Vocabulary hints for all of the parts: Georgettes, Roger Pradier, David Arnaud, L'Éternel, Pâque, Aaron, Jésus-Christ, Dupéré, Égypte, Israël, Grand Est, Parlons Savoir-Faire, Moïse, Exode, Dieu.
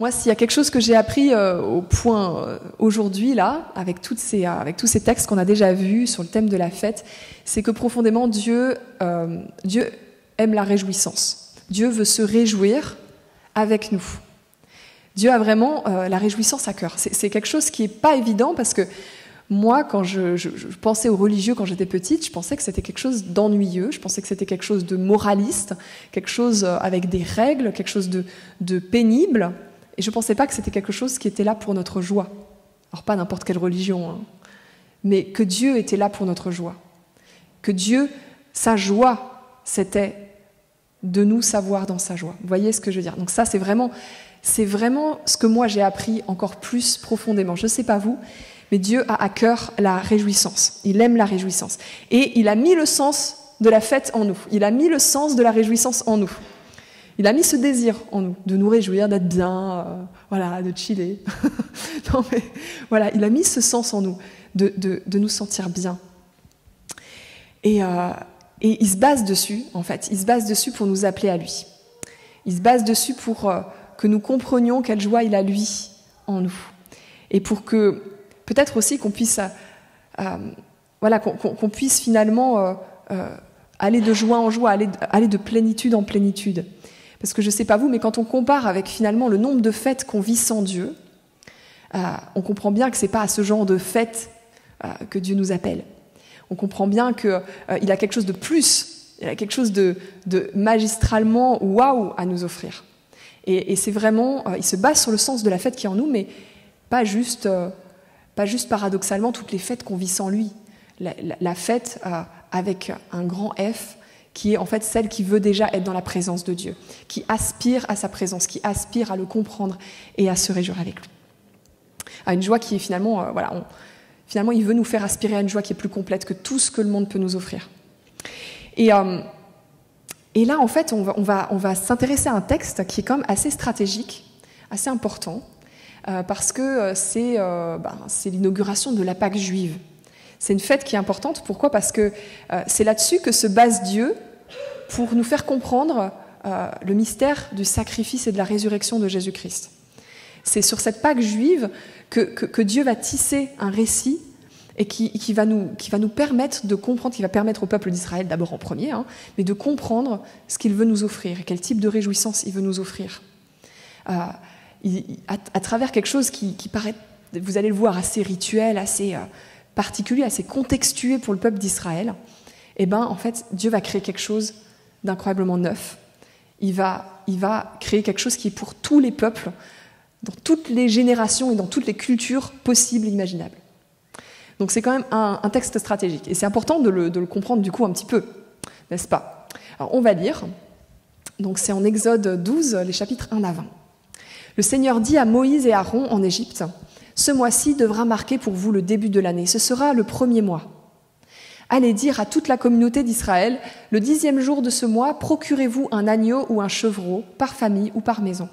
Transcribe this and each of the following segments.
Moi, s'il y a quelque chose que j'ai appris au point aujourd'hui, là, avec tous ces textes qu'on a déjà vus sur le thème de la fête, c'est que profondément, Dieu aime la réjouissance. Dieu veut se réjouir avec nous. Dieu a vraiment la réjouissance à cœur. C'est quelque chose qui n'est pas évident parce que moi, quand je pensais aux religieux quand j'étais petite, je pensais que c'était quelque chose d'ennuyeux, je pensais que c'était quelque chose de moraliste, quelque chose avec des règles, quelque chose de pénible. Et je ne pensais pas que c'était quelque chose qui était là pour notre joie. Alors pas n'importe quelle religion, hein, mais que Dieu était là pour notre joie. Que Dieu, sa joie, c'était de nous savoir dans sa joie. Vous voyez ce que je veux dire? Donc ça, c'est vraiment ce que moi j'ai appris encore plus profondément. Je ne sais pas vous, mais Dieu a à cœur la réjouissance. Il aime la réjouissance. Et il a mis le sens de la fête en nous. Il a mis le sens de la réjouissance en nous. Il a mis ce désir en nous, de nous réjouir, d'être bien, voilà, de chiller. Non, mais voilà, il a mis ce sens en nous, de nous sentir bien. Et il se base dessus, en fait. Il se base dessus pour nous appeler à lui. Il se base dessus pour que nous comprenions quelle joie il a, lui, en nous. Et pour que peut-être aussi qu'on puisse, voilà, qu'on puisse finalement aller de joie en joie, aller de plénitude en plénitude. Parce que je ne sais pas vous, mais quand on compare avec finalement le nombre de fêtes qu'on vit sans Dieu, on comprend bien que ce n'est pas à ce genre de fête que Dieu nous appelle. On comprend bien qu'il a quelque chose de plus, il a quelque chose de magistralement waouh à nous offrir. Et c'est vraiment, il se base sur le sens de la fête qui est en nous, mais pas juste... Pas juste paradoxalement toutes les fêtes qu'on vit sans lui. La fête avec un grand F, qui est en fait celle qui veut déjà être dans la présence de Dieu, qui aspire à sa présence, qui aspire à le comprendre et à se réjouir avec lui. À une joie qui est finalement, voilà, finalement il veut nous faire aspirer à une joie qui est plus complète que tout ce que le monde peut nous offrir. Et là en fait on va s'intéresser à un texte qui est quand même assez stratégique, assez important, parce que c'est l'inauguration de la Pâque juive. C'est une fête qui est importante. Pourquoi? Parce que c'est là-dessus que se base Dieu pour nous faire comprendre le mystère du sacrifice et de la résurrection de Jésus-Christ. C'est sur cette Pâque juive que Dieu va tisser un récit et qui va nous permettre de comprendre, qui va permettre au peuple d'Israël d'abord en premier, hein, mais de comprendre ce qu'il veut nous offrir et quel type de réjouissance il veut nous offrir. À travers quelque chose qui paraît, vous allez le voir, assez rituel, assez particulier, assez contextué pour le peuple d'Israël, eh ben, en fait, Dieu va créer quelque chose d'incroyablement neuf. Il va créer quelque chose qui est pour tous les peuples, dans toutes les générations et dans toutes les cultures possibles et imaginables. Donc c'est quand même un texte stratégique. Et c'est important de le comprendre du coup un petit peu, n'est-ce pas? Alors on va lire. Donc c'est en Exode 12, les chapitres 1 à 20. Le Seigneur dit à Moïse et Aaron en Égypte, « Ce mois-ci devra marquer pour vous le début de l'année, ce sera le premier mois. Allez dire à toute la communauté d'Israël, le 10e jour de ce mois, procurez-vous un agneau ou un chevreau, par famille ou par maison.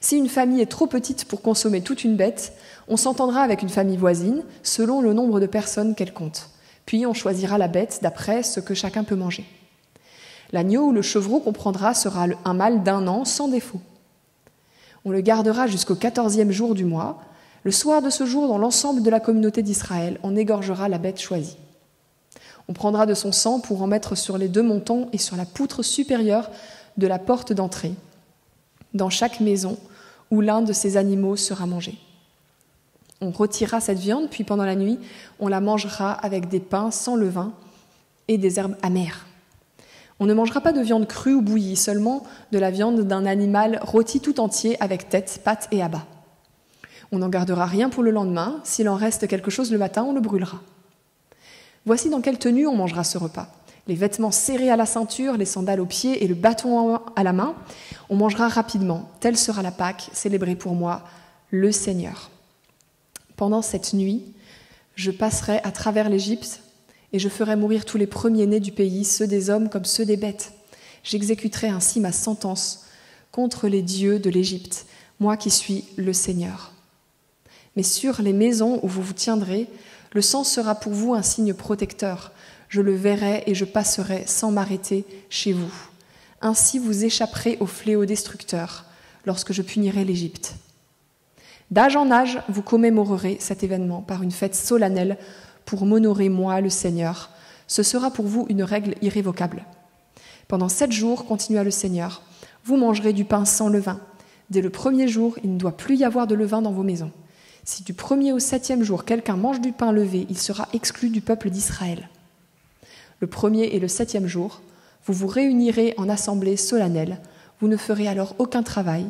Si une famille est trop petite pour consommer toute une bête, on s'entendra avec une famille voisine, selon le nombre de personnes qu'elle compte. Puis on choisira la bête d'après ce que chacun peut manger. L'agneau ou le chevreau qu'on prendra sera un mâle d'1 an, sans défaut. On le gardera jusqu'au 14e jour du mois. Le soir de ce jour, dans l'ensemble de la communauté d'Israël, on égorgera la bête choisie. On prendra de son sang pour en mettre sur les 2 montons et sur la poutre supérieure de la porte d'entrée, dans chaque maison où l'un de ces animaux sera mangé. On retirera cette viande, puis pendant la nuit, on la mangera avec des pains sans levain et des herbes amères. On ne mangera pas de viande crue ou bouillie, seulement de la viande d'un animal rôti tout entier avec tête, pattes et abats. On n'en gardera rien pour le lendemain. S'il en reste quelque chose le matin, on le brûlera. Voici dans quelle tenue on mangera ce repas. Les vêtements serrés à la ceinture, les sandales aux pieds et le bâton à la main. On mangera rapidement. Telle sera la Pâque, célébrée pour moi, le Seigneur. Pendant cette nuit, je passerai à travers l'Égypte, et je ferai mourir tous les premiers-nés du pays, ceux des hommes comme ceux des bêtes. J'exécuterai ainsi ma sentence contre les dieux de l'Égypte, moi qui suis le Seigneur. Mais sur les maisons où vous vous tiendrez, le sang sera pour vous un signe protecteur. Je le verrai et je passerai sans m'arrêter chez vous. Ainsi vous échapperez au fléau destructeur. lorsque je punirai l'Égypte. D'âge en âge, vous commémorerez cet événement par une fête solennelle pour m'honorer, moi, le Seigneur. Ce sera pour vous une règle irrévocable. Pendant 7 jours, continua le Seigneur, vous mangerez du pain sans levain. Dès le 1er jour, il ne doit plus y avoir de levain dans vos maisons. Si du 1er au 7e jour, quelqu'un mange du pain levé, il sera exclu du peuple d'Israël. Le 1er et le 7e jour, vous vous réunirez en assemblée solennelle. Vous ne ferez alors aucun travail.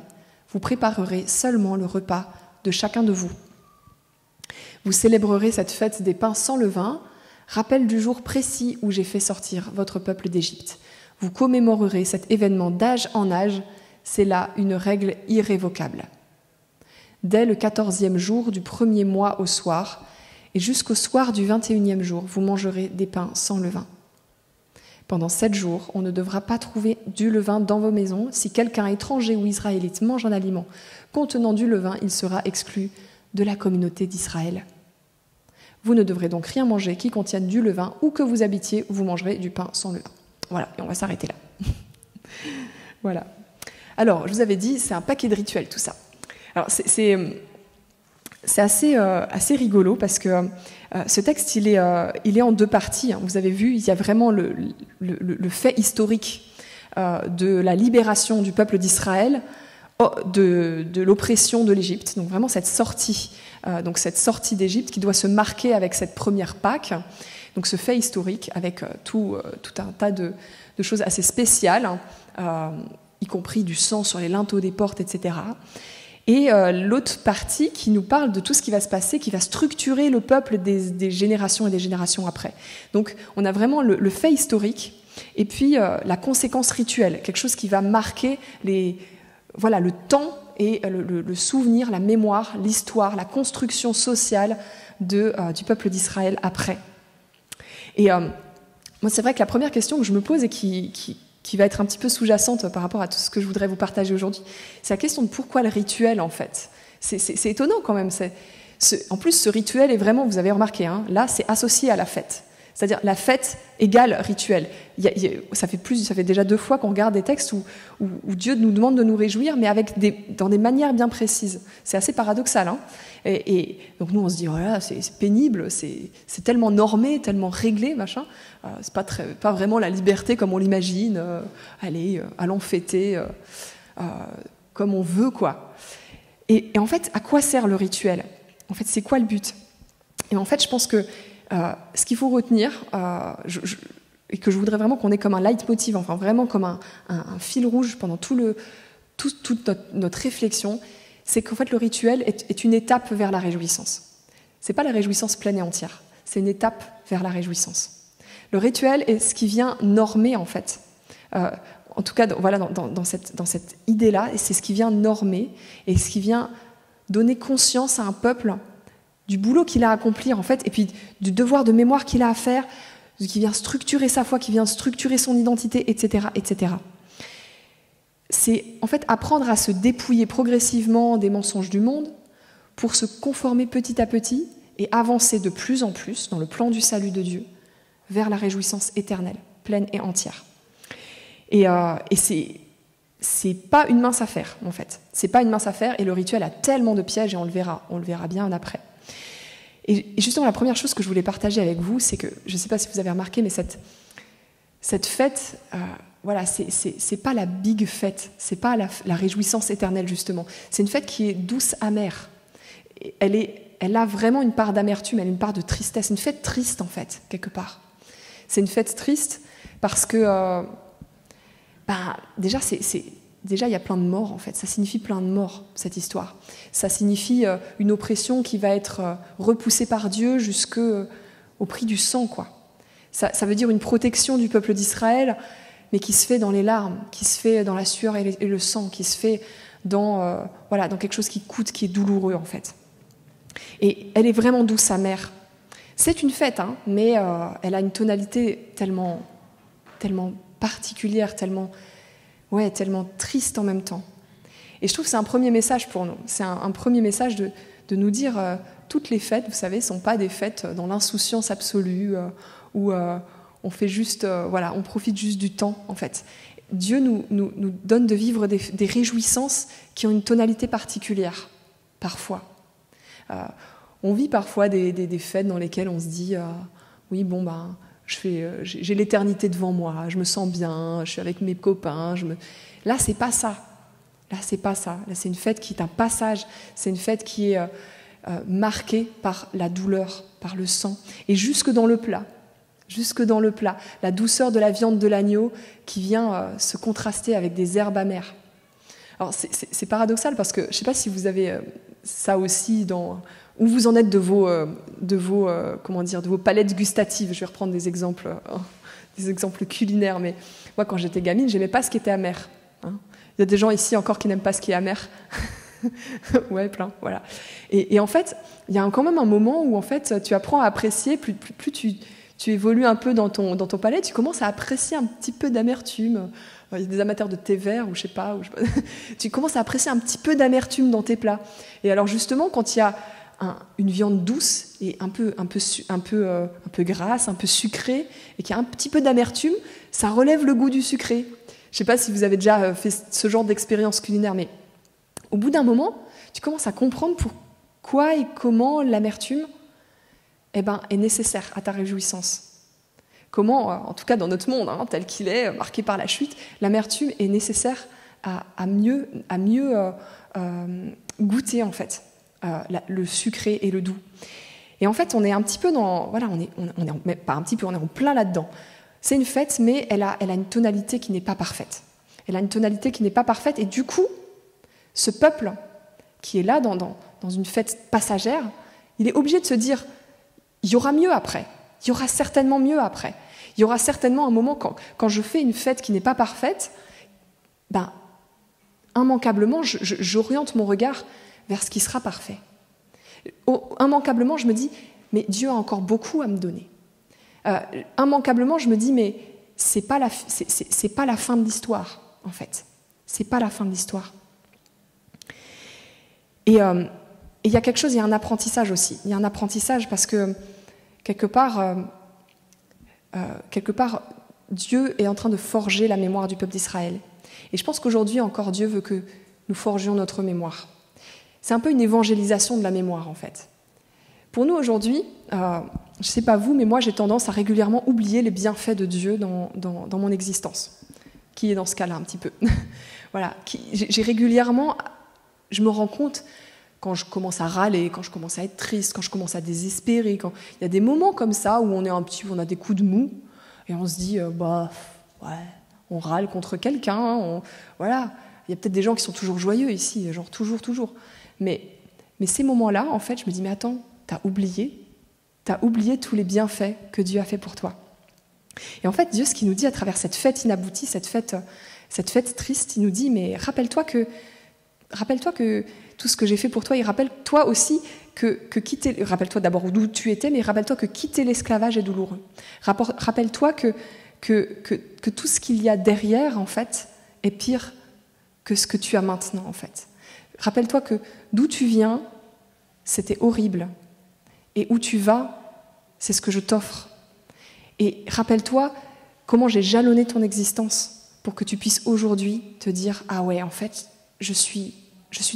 Vous préparerez seulement le repas de chacun de vous. Vous célébrerez cette fête des pains sans levain, rappel du jour précis où j'ai fait sortir votre peuple d'Égypte. Vous commémorerez cet événement d'âge en âge, c'est là une règle irrévocable. Dès le 14e jour du 1er mois au soir, et jusqu'au soir du 21e jour, vous mangerez des pains sans levain. Pendant 7 jours, on ne devra pas trouver du levain dans vos maisons. Si quelqu'un étranger ou israélite mange un aliment contenant du levain, il sera exclu de la communauté d'Israël. Vous ne devrez donc rien manger qui contienne du levain, où que vous habitiez, vous mangerez du pain sans levain. Voilà, et on va s'arrêter là. Voilà. Alors, je vous avais dit, c'est un paquet de rituels, tout ça. Alors, c'est assez rigolo parce que ce texte, il est en 2 parties. Hein. Vous avez vu, il y a vraiment le fait historique de la libération du peuple d'Israël de l'oppression de l'Égypte. Donc vraiment cette sortie d'Égypte qui doit se marquer avec cette première Pâque. Donc ce fait historique avec tout un tas de choses assez spéciales, hein, y compris du sang sur les linteaux des portes, etc. Et l'autre partie qui nous parle de tout ce qui va se passer, qui va structurer le peuple des générations et des générations après. Donc on a vraiment le fait historique et puis la conséquence rituelle, quelque chose qui va marquer le temps et le souvenir, la mémoire, l'histoire, la construction sociale du peuple d'Israël après. Et moi, c'est vrai que la première question que je me pose et qui va être un petit peu sous-jacente par rapport à tout ce que je voudrais vous partager aujourd'hui, c'est la question de pourquoi le rituel, en fait. C'est étonnant quand même. En plus, ce rituel est vraiment, vous avez remarqué, hein, là, c'est associé à la fête. C'est-à-dire la fête égale rituel. Ça fait déjà 2 fois qu'on regarde des textes où Dieu nous demande de nous réjouir, mais dans des manières bien précises. C'est assez paradoxal. Hein, et donc nous, on se dit, oh là, c'est pénible, c'est tellement normé, tellement réglé, machin. C'est pas vraiment la liberté comme on l'imagine. Allons fêter comme on veut, quoi. Et en fait, à quoi sert le rituel? En fait, c'est quoi le but? Et en fait, je pense que ce qu'il faut retenir, et que je voudrais vraiment qu'on ait comme un leitmotiv, enfin vraiment comme un fil rouge pendant toute notre réflexion, c'est qu'en fait le rituel est une étape vers la réjouissance. C'est pas la réjouissance pleine et entière, c'est une étape vers la réjouissance. Le rituel est ce qui vient normer en fait. En tout cas, dans cette idée-là, c'est ce qui vient normer et ce qui vient donner conscience à un peuple du boulot qu'il a à accomplir, en fait, et puis du devoir de mémoire qu'il a à faire, qui vient structurer sa foi, qui vient structurer son identité, etc., etc. C'est, en fait, apprendre à se dépouiller progressivement des mensonges du monde pour se conformer petit à petit et avancer de plus en plus dans le plan du salut de Dieu vers la réjouissance éternelle, pleine et entière. Et c'est pas une mince affaire, en fait. C'est pas une mince affaire, et le rituel a tellement de pièges, et on le verra bien après. Et justement, la première chose que je voulais partager avec vous, c'est que, je ne sais pas si vous avez remarqué, mais cette fête, c'est pas la big fête, c'est pas la réjouissance éternelle, justement. C'est une fête qui est douce, amère. Elle a vraiment une part d'amertume, elle a une part de tristesse, une fête triste, en fait, quelque part. C'est une fête triste parce que, déjà, il y a plein de morts, en fait. Ça signifie plein de morts, cette histoire. Ça signifie une oppression qui va être repoussée par Dieu jusqu'au prix du sang, quoi. Ça veut dire une protection du peuple d'Israël, mais qui se fait dans les larmes, qui se fait dans la sueur et le sang, qui se fait dans quelque chose qui coûte, qui est douloureux, en fait. Et elle est vraiment douce, amère. C'est une fête, hein, mais elle a une tonalité tellement, tellement particulière, tellement... Ouais, tellement triste en même temps. Et je trouve que c'est un premier message pour nous. C'est un premier message de nous dire toutes les fêtes, vous savez, ne sont pas des fêtes dans l'insouciance absolue où on fait juste, on profite juste du temps, en fait. Dieu nous donne de vivre des réjouissances qui ont une tonalité particulière, parfois. On vit parfois des fêtes dans lesquelles on se dit « Oui, bon, ben, j'ai l'éternité devant moi, je me sens bien, je suis avec mes copains. » Là, c'est pas ça. Là, c'est pas ça. Là, c'est une fête qui est un passage. C'est une fête qui est marquée par la douleur, par le sang. Et jusque dans le plat. Jusque dans le plat. La douceur de la viande de l'agneau qui vient se contraster avec des herbes amères. Alors, c'est paradoxal parce que, je ne sais pas si vous avez ça aussi dans... Où vous en êtes de vos palettes gustatives. Je vais reprendre des exemples culinaires. Mais moi, quand j'étais gamine, je n'aimais pas ce qui était amer. Hein. Il y a des gens ici encore qui n'aiment pas ce qui est amer. Ouais, plein, voilà. Et en fait, il y a quand même un moment où en fait, tu apprends à apprécier, plus tu évolues un peu dans ton palais, tu commences à apprécier un petit peu d'amertume. Il y a des amateurs de thé vert, ou je sais pas. Tu commences à apprécier un petit peu d'amertume dans tes plats. Et alors justement, quand il y a une viande douce et un peu grasse, un peu sucrée, et qu'il y a un petit peu d'amertume, ça relève le goût du sucré. Je ne sais pas si vous avez déjà fait ce genre d'expérience culinaire, mais au bout d'un moment, tu commences à comprendre pourquoi et comment l'amertume est nécessaire à ta réjouissance. Comment, en tout cas dans notre monde, tel qu'il est, marqué par la chute, l'amertume est nécessaire à mieux goûter, en fait, le sucré et le doux. Et en fait, on est un petit peu dans... Voilà, on est en plein là-dedans. C'est une fête, mais elle a une tonalité qui n'est pas parfaite. Elle a une tonalité qui n'est pas parfaite, et du coup, ce peuple qui est là dans une fête passagère, il est obligé de se dire, il y aura mieux après, il y aura certainement mieux après, il y aura certainement un moment quand je fais une fête qui n'est pas parfaite, immanquablement, j'oriente mon regard vers ce qui sera parfait. Immanquablement, je me dis, mais Dieu a encore beaucoup à me donner. Immanquablement, je me dis, mais c'est pas la fin de l'histoire, en fait. C'est pas la fin de l'histoire. Et il y a quelque chose, il y a un apprentissage aussi. Il y a un apprentissage parce que quelque part, Dieu est en train de forger la mémoire du peuple d'Israël. Et je pense qu'aujourd'hui encore, Dieu veut que nous forgions notre mémoire. C'est un peu une évangélisation de la mémoire, en fait. Pour nous aujourd'hui, je ne sais pas vous, mais moi j'ai tendance à régulièrement oublier les bienfaits de Dieu dans mon existence, qui est dans ce cas-là un petit peu. Voilà, je me rends compte quand je commence à râler, quand je commence à être triste, quand je commence à désespérer, quand il y a des moments comme ça où on a des coups de mou et on se dit on râle contre quelqu'un, voilà. Il y a peut-être des gens qui sont toujours joyeux ici, genre toujours. Mais ces moments-là, en fait, je me dis mais attends, t'as oublié tous les bienfaits que Dieu a fait pour toi. Et en fait, Dieu, ce qu'il nous dit à travers cette fête inaboutie, cette fête triste, il nous dit, mais rappelle-toi que tout ce que j'ai fait pour toi, et rappelle-toi aussi que quitter... Rappelle-toi d'abord d'où tu étais, mais rappelle-toi que quitter l'esclavage est douloureux. Rappelle-toi que tout ce qu'il y a derrière, en fait, est pire que ce que tu as maintenant, en fait. Rappelle-toi que d'où tu viens, c'était horrible. Et où tu vas, c'est ce que je t'offre. Et rappelle-toi comment j'ai jalonné ton existence pour que tu puisses aujourd'hui te dire « Ah ouais, en fait, je suis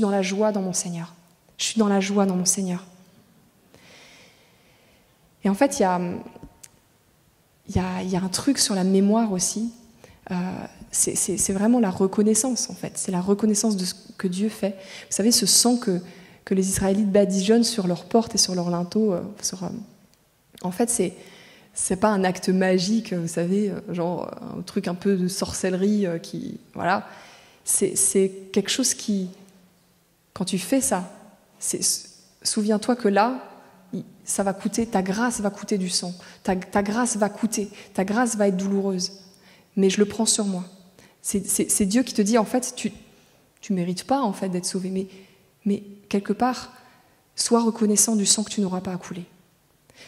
dans la joie dans mon Seigneur. Je suis dans la joie dans mon Seigneur. » Et en fait, il y a un truc sur la mémoire aussi. C'est vraiment la reconnaissance, en fait. C'est la reconnaissance de ce que Dieu fait. Vous savez, ce sang que les Israélites badigeonnent sur leurs portes et sur leurs linteaux. En fait, c'est pas un acte magique, vous savez, genre un truc un peu de sorcellerie qui, voilà. C'est quelque chose qui, quand tu fais ça, souviens-toi que là, ça va coûter, ta grâce va coûter du sang, ta grâce va coûter, ta grâce va être douloureuse, mais je le prends sur moi. C'est Dieu qui te dit, en fait, tu mérites pas, en fait, d'être sauvé, mais quelque part, sois reconnaissant du sang que tu n'auras pas à couler.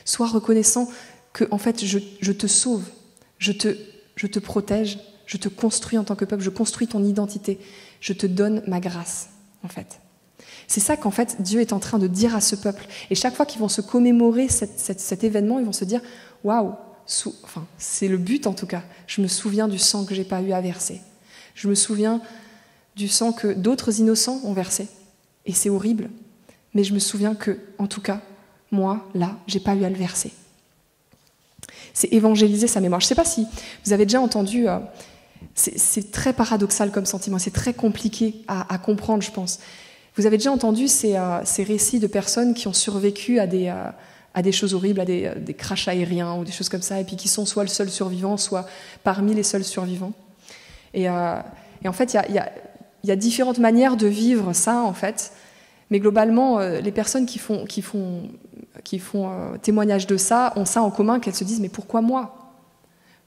Sois reconnaissant que, en fait, je te sauve, je te protège, je te construis en tant que peuple, je construis ton identité, je te donne ma grâce, en fait. C'est ça qu'en fait, Dieu est en train de dire à ce peuple. Et chaque fois qu'ils vont se commémorer cet événement, ils vont se dire « Waouh !» Enfin, c'est le but, en tout cas. Je me souviens du sang que je n'ai pas eu à verser. Je me souviens du sang que d'autres innocents ont versé, et c'est horrible, mais je me souviens que, en tout cas, moi, là, je n'ai pas eu à le verser. C'est évangéliser sa mémoire. Je ne sais pas si vous avez déjà entendu, c'est très paradoxal comme sentiment, c'est très compliqué à comprendre, je pense. Vous avez déjà entendu ces récits de personnes qui ont survécu à des choses horribles, à des crashs aériens ou des choses comme ça, et puis qui sont soit le seul survivant, soit parmi les seuls survivants. Et en fait, il y a différentes manières de vivre ça, en fait. Mais globalement, les personnes qui font témoignage de ça ont ça en commun, qu'elles se disent « mais pourquoi moi ?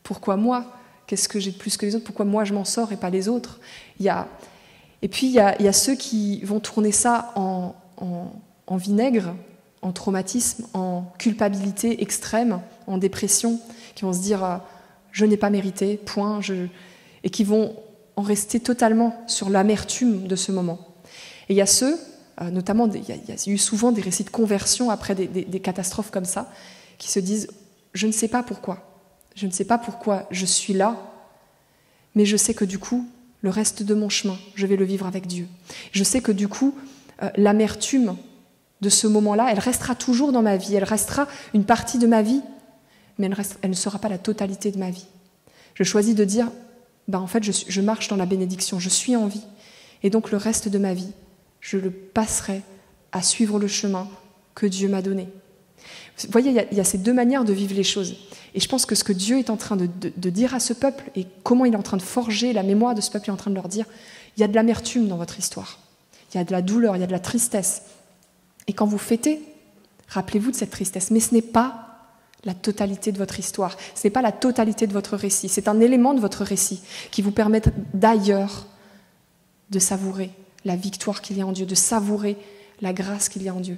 Pourquoi moi ? Qu'est-ce que j'ai de plus que les autres ? Pourquoi moi je m'en sors et pas les autres ?» Et puis il y a ceux qui vont tourner ça en vinaigre, en traumatisme, en culpabilité extrême, en dépression, qui vont se dire « je n'ai pas mérité, point », et qui vont en rester totalement sur l'amertume de ce moment. Et il y a ceux, notamment, il y a eu souvent des récits de conversion après des catastrophes comme ça, qui se disent « je ne sais pas pourquoi, je ne sais pas pourquoi je suis là, mais je sais que du coup, le reste de mon chemin, je vais le vivre avec Dieu. Je sais que du coup, l'amertume de ce moment-là, elle restera toujours dans ma vie, elle restera une partie de ma vie, mais elle ne sera pas la totalité de ma vie. Je choisis de dire, ben en fait, je marche dans la bénédiction, je suis en vie, et donc le reste de ma vie, je le passerai à suivre le chemin que Dieu m'a donné. » Vous voyez, il y a ces deux manières de vivre les choses. Et je pense que ce que Dieu est en train de dire à ce peuple, et comment il est en train de forger la mémoire de ce peuple, il est en train de leur dire, il y a de l'amertume dans votre histoire, il y a de la douleur, il y a de la tristesse. Et quand vous fêtez, rappelez-vous de cette tristesse, mais ce n'est pas la totalité de votre histoire, ce n'est pas la totalité de votre récit, c'est un élément de votre récit qui vous permet d'ailleurs de savourer la victoire qu'il y a en Dieu, de savourer la grâce qu'il y a en Dieu.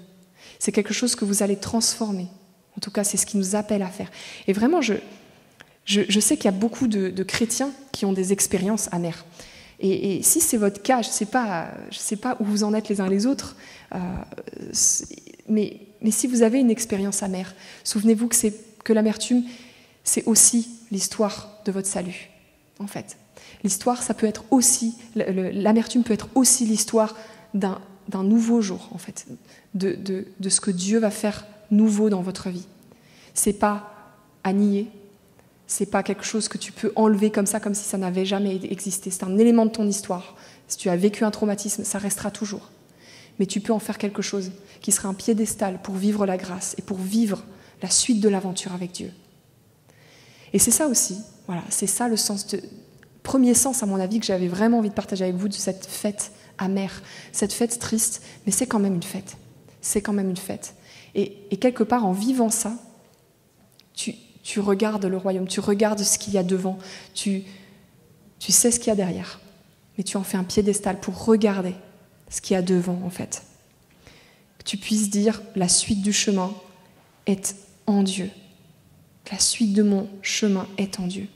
C'est quelque chose que vous allez transformer. En tout cas, c'est ce qui nous appelle à faire. Et vraiment, je sais qu'il y a beaucoup de chrétiens qui ont des expériences amères. Et si c'est votre cas, je sais pas où vous en êtes les uns les autres, mais si vous avez une expérience amère, souvenez-vous que l'amertume, c'est aussi l'histoire de votre salut, en fait. L'histoire, ça peut être aussi... L'amertume peut être aussi l'histoire d'un nouveau jour, en fait, de ce que Dieu va faire nouveau dans votre vie. C'est pas à nier, c'est pas quelque chose que tu peux enlever comme ça, comme si ça n'avait jamais existé. C'est un élément de ton histoire. Si tu as vécu un traumatisme, ça restera toujours. Mais tu peux en faire quelque chose qui sera un piédestal pour vivre la grâce et pour vivre la suite de l'aventure avec Dieu. Et c'est ça aussi, voilà, c'est ça le sens premier sens, à mon avis, que j'avais vraiment envie de partager avec vous de cette fête amère, cette fête triste, mais c'est quand même une fête. C'est quand même une fête. Et quelque part, en vivant ça, tu regardes le royaume, tu regardes ce qu'il y a devant, tu sais ce qu'il y a derrière, mais tu en fais un piédestal pour regarder ce qu'il y a devant, en fait. Que tu puisses dire, la suite du chemin est en Dieu. La suite de mon chemin est en Dieu.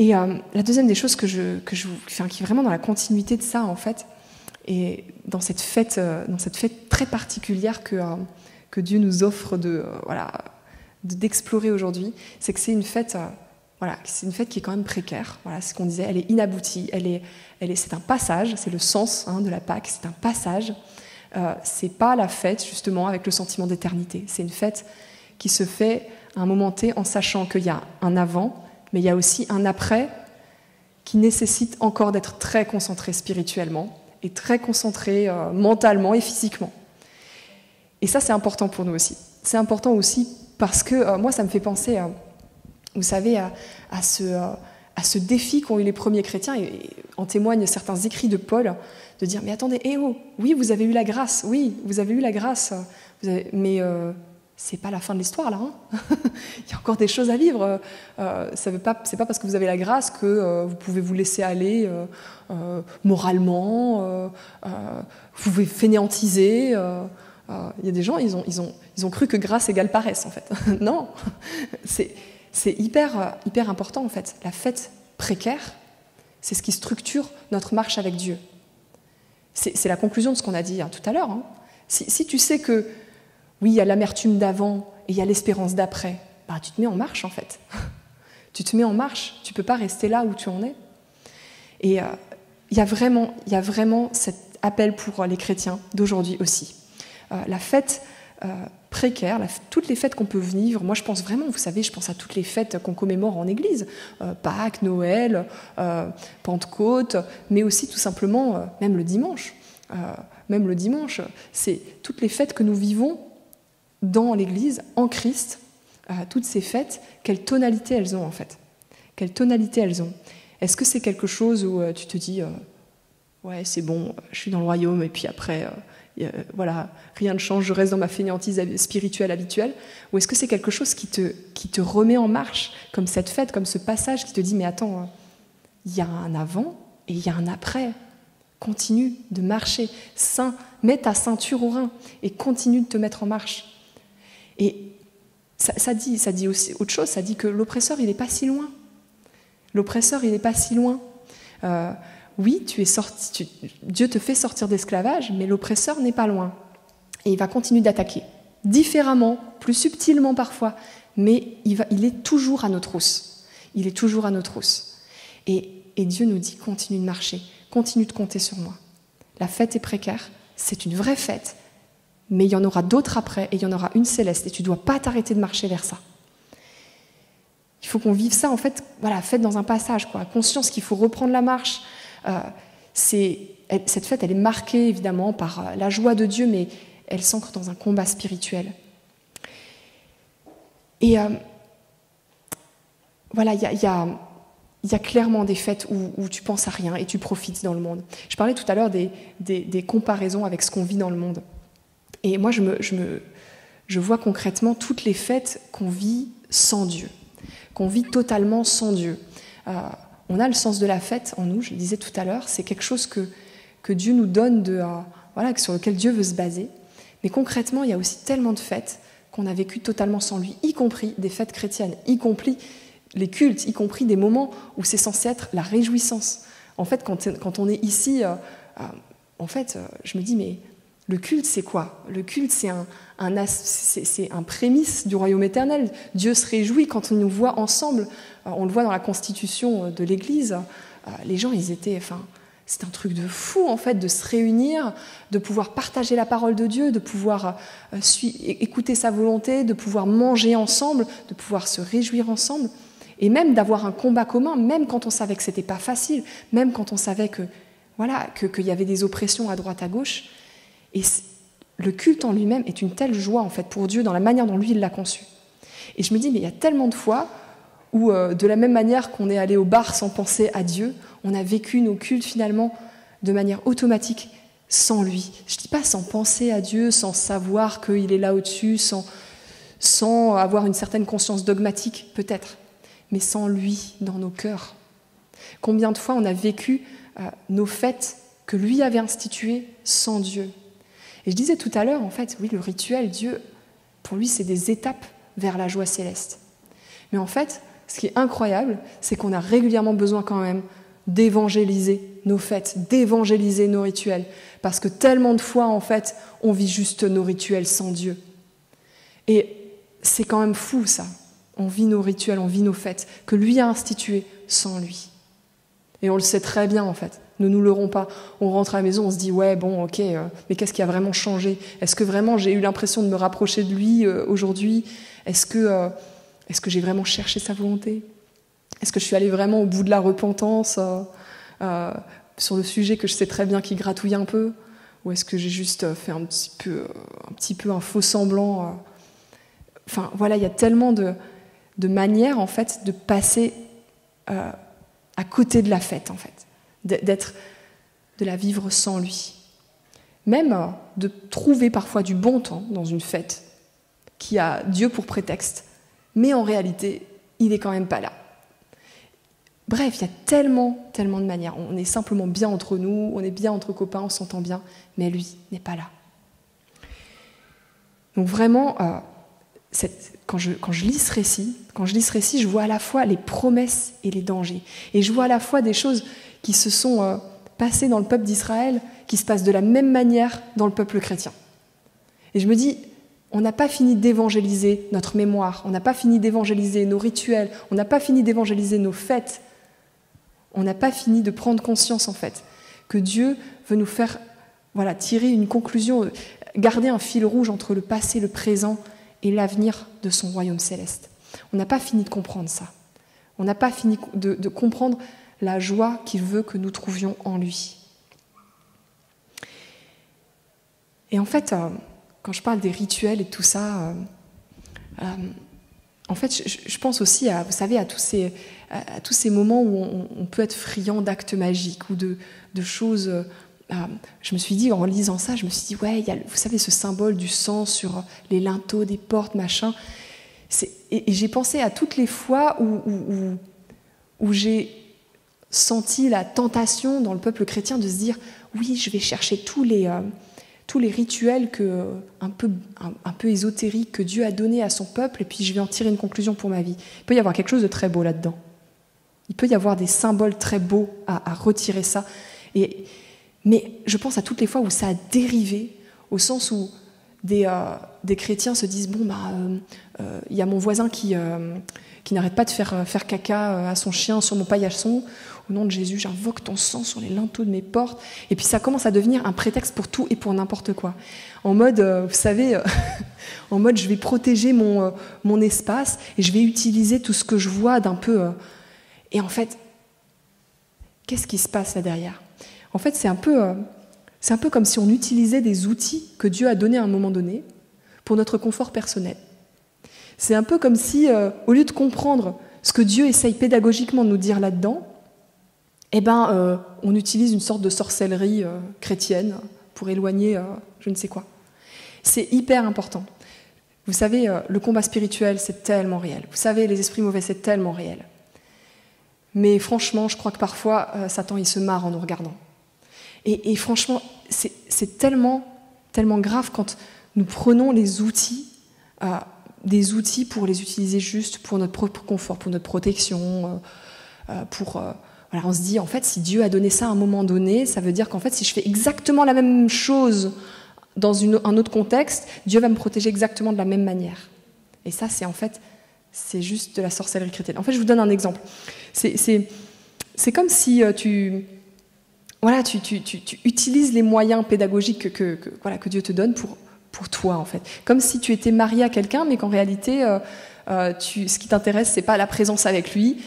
Et la deuxième des choses qui est vraiment dans la continuité de ça, en fait, et dans cette fête très particulière que Dieu nous offre d'explorer aujourd'hui, c'est que c'est une fête, c'est une fête qui est quand même précaire. Voilà, c'est ce qu'on disait, elle est inaboutie, c'est un passage, c'est le sens de la Pâque, c'est un passage. C'est pas la fête justement avec le sentiment d'éternité. C'est une fête qui se fait à un moment T en sachant qu'il y a un avant. Mais il y a aussi un après qui nécessite encore d'être très concentré spirituellement et très concentré mentalement et physiquement. Et ça, c'est important pour nous aussi. C'est important aussi parce que moi, ça me fait penser, vous savez, à ce défi qu'ont eu les premiers chrétiens, et en témoignent certains écrits de Paul, de dire « mais attendez, oui, vous avez eu la grâce, mais... c'est pas la fin de l'histoire, là. Il y a encore des choses à vivre. C'est pas parce que vous avez la grâce que vous pouvez vous laisser aller moralement, vous pouvez fainéantiser. Il y a des gens, ils ont cru que grâce égale paresse, en fait. Non, c'est hyper important, en fait. La fête précaire, c'est ce qui structure notre marche avec Dieu. C'est la conclusion de ce qu'on a dit tout à l'heure. Si tu sais que oui, il y a l'amertume d'avant et il y a l'espérance d'après. Bah, tu te mets en marche, en fait. Tu te mets en marche, tu ne peux pas rester là où tu en es. Et il y a vraiment cet appel pour les chrétiens d'aujourd'hui aussi. La fête précaire, toutes les fêtes qu'on peut vivre, moi je pense vraiment, vous savez, je pense à toutes les fêtes qu'on commémore en Église, Pâques, Noël, Pentecôte, mais aussi tout simplement même le dimanche. C'est toutes les fêtes que nous vivons dans l'Église, en Christ, toutes ces fêtes, quelle tonalité elles ont en fait. Quelle tonalité elles ont. Est-ce que c'est quelque chose où tu te dis « Ouais, c'est bon, je suis dans le royaume et puis après, voilà, rien ne change, je reste dans ma fainéantise spirituelle habituelle » ou est-ce que c'est quelque chose qui te remet en marche, comme cette fête, comme ce passage qui te dit « Mais attends, il y a un avant et il y a un après. » Continue de marcher, mets ta ceinture au rein et continue de te mettre en marche. Et ça dit aussi autre chose, ça dit que l'oppresseur, il n'est pas si loin. L'oppresseur, il n'est pas si loin. Oui, Dieu te fait sortir d'esclavage, mais l'oppresseur n'est pas loin. Et il va continuer d'attaquer, différemment, plus subtilement parfois, mais il est toujours à nos trousses. Il est toujours à nos trousses. Et Dieu nous dit, continue de marcher. Continue de compter sur moi. La fête est précaire, c'est une vraie fête, mais il y en aura d'autres après et il y en aura une céleste et tu ne dois pas t'arrêter de marcher vers ça. Il faut qu'on vive ça en fait, voilà, fête dans un passage, quoi. Conscience qu'il faut reprendre la marche. Cette fête, elle est marquée évidemment par la joie de Dieu, mais elle s'ancre dans un combat spirituel. Et voilà, il y a clairement des fêtes où tu penses à rien et tu profites dans le monde. Je parlais tout à l'heure des comparaisons avec ce qu'on vit dans le monde. Et moi, je vois concrètement toutes les fêtes qu'on vit sans Dieu, qu'on vit totalement sans Dieu. On a le sens de la fête en nous, je le disais tout à l'heure, c'est quelque chose que Dieu nous donne, voilà, sur lequel Dieu veut se baser. Mais concrètement, il y a aussi tellement de fêtes qu'on a vécues totalement sans lui, y compris des fêtes chrétiennes, y compris les cultes, y compris des moments où c'est censé être la réjouissance. En fait, quand on est ici, je me dis, mais le culte, c'est quoi? Le culte, c'est un prémisse du royaume éternel. Dieu se réjouit quand on nous voit ensemble. On le voit dans la constitution de l'Église. Les gens, c'est un truc de fou, en fait, de se réunir, de pouvoir partager la parole de Dieu, de pouvoir écouter sa volonté, de pouvoir manger ensemble, de pouvoir se réjouir ensemble. Et même d'avoir un combat commun, même quand on savait que ce n'était pas facile, même quand on savait qu'il y avait des oppressions à droite, à gauche. Et le culte en lui-même est une telle joie, en fait, pour Dieu, dans la manière dont lui, il l'a conçu. Et je me dis, mais il y a tellement de fois où, de la même manière qu'on est allé au bar sans penser à Dieu, on a vécu nos cultes, finalement, de manière automatique, sans lui. Je ne dis pas sans penser à Dieu, sans savoir qu'il est là au-dessus, sans avoir une certaine conscience dogmatique, peut-être, mais sans lui dans nos cœurs. Combien de fois on a vécu nos fêtes que lui avait instituées sans Dieu. Et je disais tout à l'heure, en fait, oui, le rituel, Dieu, pour lui, c'est des étapes vers la joie céleste. Mais en fait, ce qui est incroyable, c'est qu'on a régulièrement besoin quand même d'évangéliser nos fêtes, d'évangéliser nos rituels, parce que tellement de fois, en fait, on vit juste nos rituels sans Dieu. Et c'est quand même fou, ça. On vit nos rituels, on vit nos fêtes, que lui a instituées sans lui. Et on le sait très bien, en fait. Nous ne nous leurrons pas. On rentre à la maison, on se dit « Ouais, bon, ok, mais qu'est-ce qui a vraiment changé? Est-ce que vraiment j'ai eu l'impression de me rapprocher de lui aujourd'hui? Est-ce que j'ai vraiment cherché sa volonté? Est-ce que je suis allée vraiment au bout de la repentance sur le sujet que je sais très bien qui gratouille un peu? Ou est-ce que j'ai juste fait un petit peu un faux semblant Enfin, voilà, il y a tellement de manière, en fait, de passer à côté de la fête, en fait, de la vivre sans lui. Même de trouver parfois du bon temps dans une fête qui a Dieu pour prétexte, mais en réalité, il n'est quand même pas là. Bref, il y a tellement, tellement de manières. On est simplement bien entre nous, on est bien entre copains, on s'entend bien, mais lui n'est pas là. Donc vraiment... Quand je lis ce récit, je vois à la fois les promesses et les dangers. Et je vois à la fois des choses qui se sont passées dans le peuple d'Israël, qui se passent de la même manière dans le peuple chrétien. Et je me dis, On n'a pas fini d'évangéliser notre mémoire, on n'a pas fini d'évangéliser nos rituels, on n'a pas fini d'évangéliser nos fêtes. On n'a pas fini de prendre conscience, en fait, que Dieu veut nous faire tirer une conclusion, garder un fil rouge entre le passé, le présent et l'avenir de son royaume céleste. On n'a pas fini de comprendre ça. On n'a pas fini de comprendre la joie qu'il veut que nous trouvions en lui. Et en fait, quand je parle des rituels et tout ça, en fait, je pense aussi, vous savez, à tous ces moments où on peut être friand d'actes magiques ou de choses. Je me suis dit, en lisant ça, je me suis dit, ouais, il y a, vous savez, ce symbole du sang sur les linteaux des portes, machin. Et j'ai pensé à toutes les fois où j'ai senti la tentation dans le peuple chrétien de se dire, oui, je vais chercher tous les rituels un peu ésotériques que Dieu a donnés à son peuple, et puis je vais en tirer une conclusion pour ma vie. Il peut y avoir quelque chose de très beau là-dedans. Il peut y avoir des symboles très beaux à retirer ça. Mais je pense à toutes les fois où ça a dérivé, au sens où des chrétiens se disent « Bon, y a mon voisin qui n'arrête pas de faire caca à son chien sur mon paillasson. Au nom de Jésus, j'invoque ton sang sur les linteaux de mes portes. » Et puis ça commence à devenir un prétexte pour tout et pour n'importe quoi. En mode, vous savez, en mode je vais protéger mon espace et je vais utiliser tout ce que je vois d'un peu... Et en fait, qu'est-ce qui se passe là derrière? En fait, c'est un peu comme si on utilisait des outils que Dieu a donnés à un moment donné pour notre confort personnel. C'est un peu comme si, au lieu de comprendre ce que Dieu essaye pédagogiquement de nous dire là-dedans, on utilise une sorte de sorcellerie chrétienne pour éloigner je ne sais quoi. C'est hyper important. Vous savez, le combat spirituel, c'est tellement réel. Vous savez, les esprits mauvais, c'est tellement réel. Mais franchement, je crois que parfois, Satan, il se marre en nous regardant. Et franchement, c'est tellement, tellement grave quand nous prenons les outils, des outils pour les utiliser juste pour notre propre confort, pour notre protection. On se dit, en fait, si Dieu a donné ça à un moment donné, ça veut dire qu'en fait, si je fais exactement la même chose dans un autre contexte, Dieu va me protéger exactement de la même manière. Et ça, c'est juste de la sorcellerie chrétienne. En fait, je vous donne un exemple. C'est comme si tu utilises les moyens pédagogiques que Dieu te donne pour toi, en fait. Comme si tu étais marié à quelqu'un, mais qu'en réalité, ce qui t'intéresse, c'est pas la présence avec lui,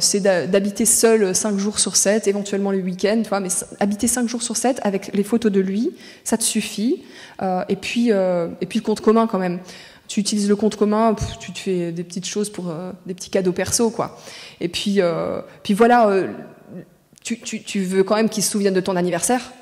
c'est d'habiter seul 5 jours sur 7, éventuellement le week-end, mais habiter 5 jours sur 7 avec les photos de lui, ça te suffit. Et puis le compte commun, quand même. Tu utilises le compte commun, tu te fais des petites choses pour des petits cadeaux perso, quoi. Et puis, tu veux quand même qu'il se souvienne de ton anniversaire.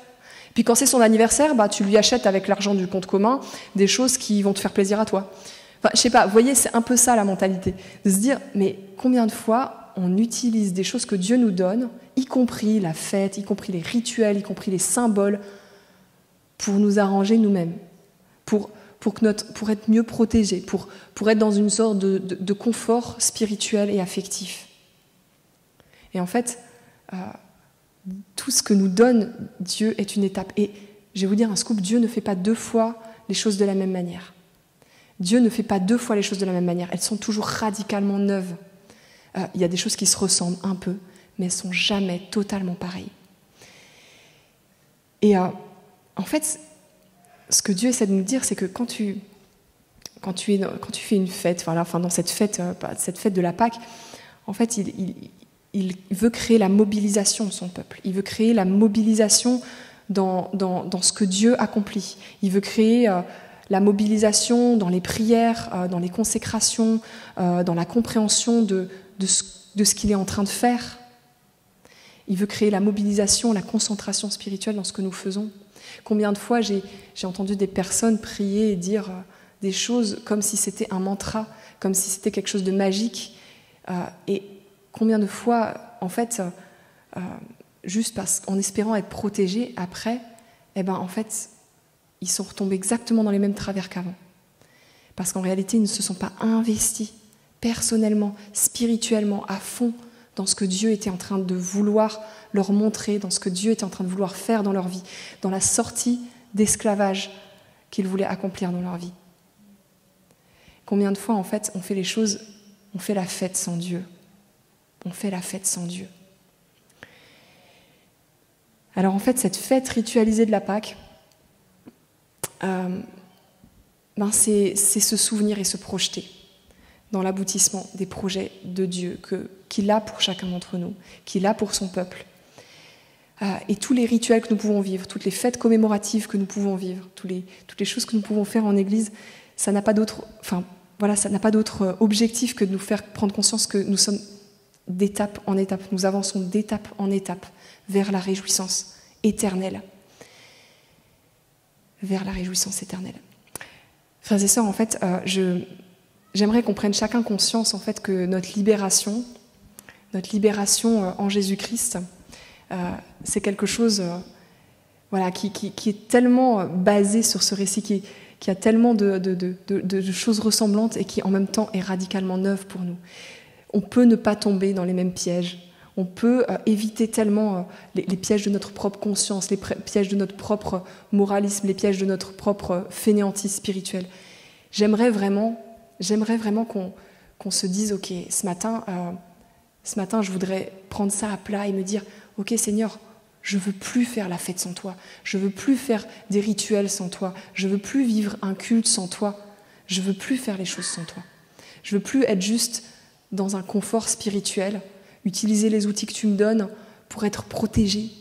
Puis quand c'est son anniversaire, tu lui achètes avec l'argent du compte commun des choses qui vont te faire plaisir à toi. Enfin, je sais pas, vous voyez, c'est un peu ça la mentalité. De se dire, mais combien de fois on utilise des choses que Dieu nous donne, y compris la fête, y compris les rituels, y compris les symboles, pour nous arranger nous-mêmes, pour être mieux protégés, pour être dans une sorte de confort spirituel et affectif. Et en fait, tout ce que nous donne Dieu est une étape. Et je vais vous dire un scoop, Dieu ne fait pas 2 fois les choses de la même manière. Dieu ne fait pas 2 fois les choses de la même manière. Elles sont toujours radicalement neuves. Il y a des choses qui se ressemblent un peu, mais elles ne sont jamais totalement pareilles. Et en fait... ce que Dieu essaie de nous dire, c'est que quand tu fais une fête, dans cette fête de la Pâque, en fait, il veut créer la mobilisation de son peuple. Il veut créer la mobilisation dans ce que Dieu accomplit. Il veut créer la mobilisation dans les prières, dans les consécrations, dans la compréhension de ce qu'il est en train de faire. Il veut créer la mobilisation, la concentration spirituelle dans ce que nous faisons. Combien de fois j'ai entendu des personnes prier et dire des choses comme si c'était un mantra, comme si c'était quelque chose de magique. Et combien de fois, en fait, juste en espérant être protégés après, en fait, ils sont retombés exactement dans les mêmes travers qu'avant. Parce qu'en réalité, ils ne se sont pas investis personnellement, spirituellement, à fond dans ce que Dieu était en train de vouloir leur montrer, dans ce que Dieu était en train de vouloir faire dans leur vie, dans la sortie d'esclavage qu'il voulait accomplir dans leur vie. Combien de fois, en fait, on fait les choses, on fait la fête sans Dieu. On fait la fête sans Dieu. Alors, en fait, cette fête ritualisée de la Pâque, c'est se souvenir et se projeter dans l'aboutissement des projets de Dieu qu'il a pour chacun d'entre nous, qu'il a pour son peuple. Et tous les rituels que nous pouvons vivre, toutes les fêtes commémoratives que nous pouvons vivre, toutes les choses que nous pouvons faire en Église, ça n'a pas d'autre objectif que de nous faire prendre conscience que nous sommes d'étape en étape, nous avançons d'étape en étape vers la réjouissance éternelle. Vers la réjouissance éternelle. Frères et sœurs, en fait, j'aimerais qu'on prenne chacun conscience en fait, que notre libération en Jésus-Christ, c'est quelque chose qui est tellement basé sur ce récit, qui a tellement de choses ressemblantes et qui en même temps est radicalement neuve pour nous. On peut ne pas tomber dans les mêmes pièges, on peut éviter tellement les pièges de notre propre conscience, les pièges de notre propre moralisme, les pièges de notre propre fainéantise spirituelle. J'aimerais vraiment qu'on se dise, ok, ce matin, je voudrais prendre ça à plat et me dire, ok Seigneur, je ne veux plus faire la fête sans toi, je ne veux plus faire des rituels sans toi, je ne veux plus vivre un culte sans toi, je ne veux plus faire les choses sans toi. Je ne veux plus être juste dans un confort spirituel, utiliser les outils que tu me donnes pour être protégé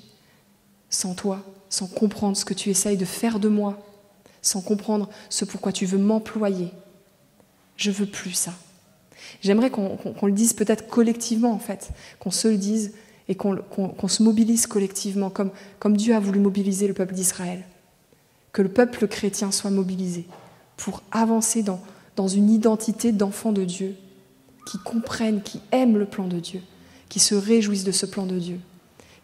sans toi, sans comprendre ce que tu essayes de faire de moi, sans comprendre ce pourquoi tu veux m'employer. Je ne veux plus ça. J'aimerais qu'on le dise peut-être collectivement, en fait, qu'on se le dise et qu'on se mobilise collectivement, comme Dieu a voulu mobiliser le peuple d'Israël. Que le peuple chrétien soit mobilisé pour avancer dans une identité d'enfant de Dieu, qui comprennent, qui aiment le plan de Dieu, qui se réjouissent de ce plan de Dieu,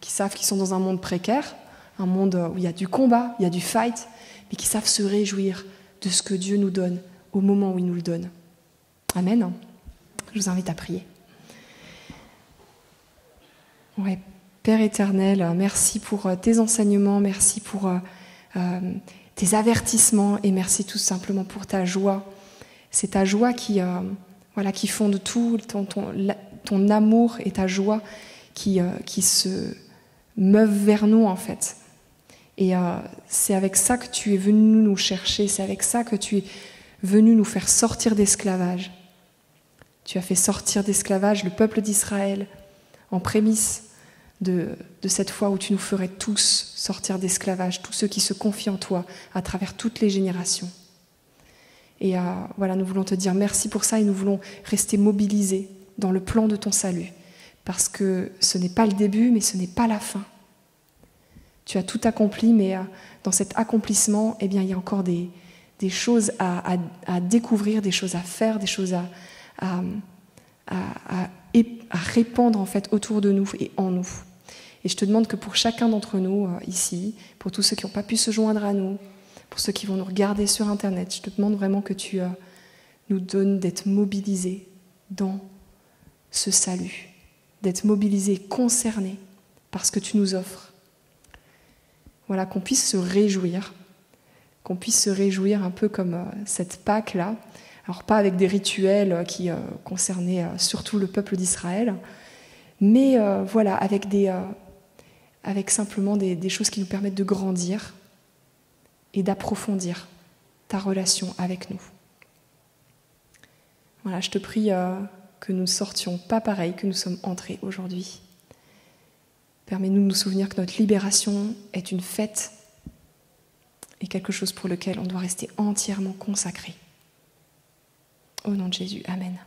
qui savent qu'ils sont dans un monde précaire, un monde où il y a du combat, il y a du fight, mais qui savent se réjouir de ce que Dieu nous donne au moment où il nous le donne. Amen. Je vous invite à prier. Ouais, Père éternel, merci pour tes enseignements, merci pour tes avertissements et merci tout simplement pour ta joie. C'est ta joie qui fonde tout, ton amour et ta joie qui se meuvent vers nous en fait. Et c'est avec ça que tu es venu nous chercher, c'est avec ça que tu es venu nous faire sortir d'esclavage. Tu as fait sortir d'esclavage le peuple d'Israël en prémisse de cette fois où tu nous ferais tous sortir d'esclavage, tous ceux qui se confient en toi à travers toutes les générations. Et nous voulons te dire merci pour ça et nous voulons rester mobilisés dans le plan de ton salut. Parce que ce n'est pas le début, mais ce n'est pas la fin. Tu as tout accompli, mais dans cet accomplissement, eh bien, il y a encore des choses à découvrir, des choses à faire, des choses à répandre en fait, autour de nous et en nous. Et je te demande que pour chacun d'entre nous ici, pour tous ceux qui n'ont pas pu se joindre à nous, pour ceux qui vont nous regarder sur Internet, je te demande vraiment que tu nous donnes d'être mobilisés dans ce salut, d'être mobilisés, concernés par ce que tu nous offres. Voilà, qu'on puisse se réjouir un peu comme cette Pâque-là, alors pas avec des rituels qui concernaient surtout le peuple d'Israël, mais avec simplement des choses qui nous permettent de grandir, et d'approfondir ta relation avec nous. Voilà, je te prie que nous ne sortions pas pareil que nous sommes entrés aujourd'hui. Permets-nous de nous souvenir que notre libération est une fête et quelque chose pour lequel on doit rester entièrement consacré. Au nom de Jésus, Amen.